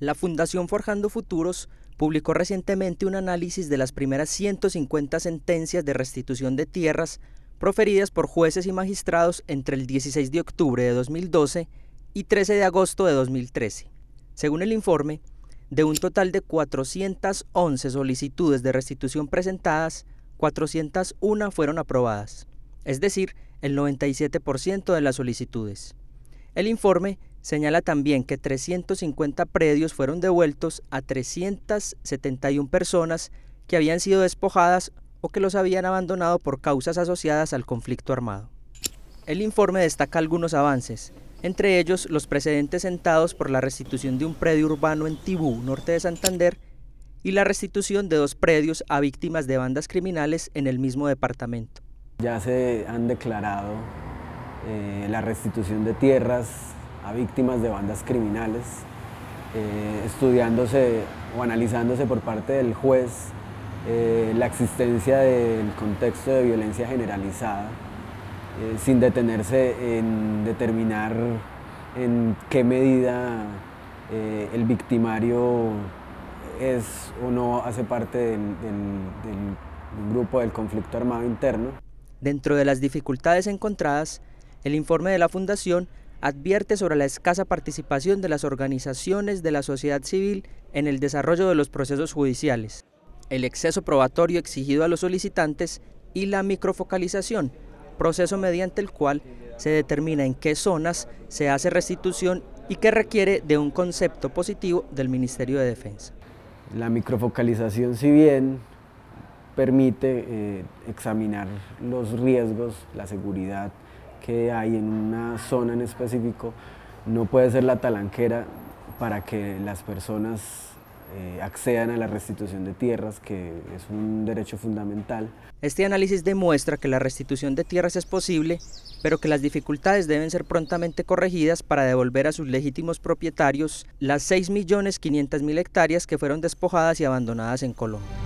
La Fundación Forjando Futuros publicó recientemente un análisis de las primeras 150 sentencias de restitución de tierras proferidas por jueces y magistrados entre el 16 de octubre de 2012 y 13 de agosto de 2013. Según el informe, de un total de 411 solicitudes de restitución presentadas, 401 fueron aprobadas, es decir, el 97% de las solicitudes. El informe señala también que 350 predios fueron devueltos a 371 personas que habían sido despojadas o que los habían abandonado por causas asociadas al conflicto armado. El informe destaca algunos avances, entre ellos los precedentes sentados por la restitución de un predio urbano en Tibú, Norte de Santander, y la restitución de dos predios a víctimas de bandas criminales en el mismo departamento. Ya se han declarado la restitución de tierras a víctimas de bandas criminales, estudiándose o analizándose por parte del juez la existencia del contexto de violencia generalizada, sin detenerse en determinar en qué medida el victimario es o no hace parte del grupo del conflicto armado interno. Dentro de las dificultades encontradas, el informe de la Fundación advierte sobre la escasa participación de las organizaciones de la sociedad civil en el desarrollo de los procesos judiciales, el exceso probatorio exigido a los solicitantes y la microfocalización, proceso mediante el cual se determina en qué zonas se hace restitución y que requiere de un concepto positivo del Ministerio de Defensa. La microfocalización, si bien permite examinar los riesgos, la seguridad que hay en una zona en específico, no puede ser la talanquera para que las personas accedan a la restitución de tierras, que es un derecho fundamental. Este análisis demuestra que la restitución de tierras es posible, pero que las dificultades deben ser prontamente corregidas para devolver a sus legítimos propietarios las 6.500.000 hectáreas que fueron despojadas y abandonadas en Colombia.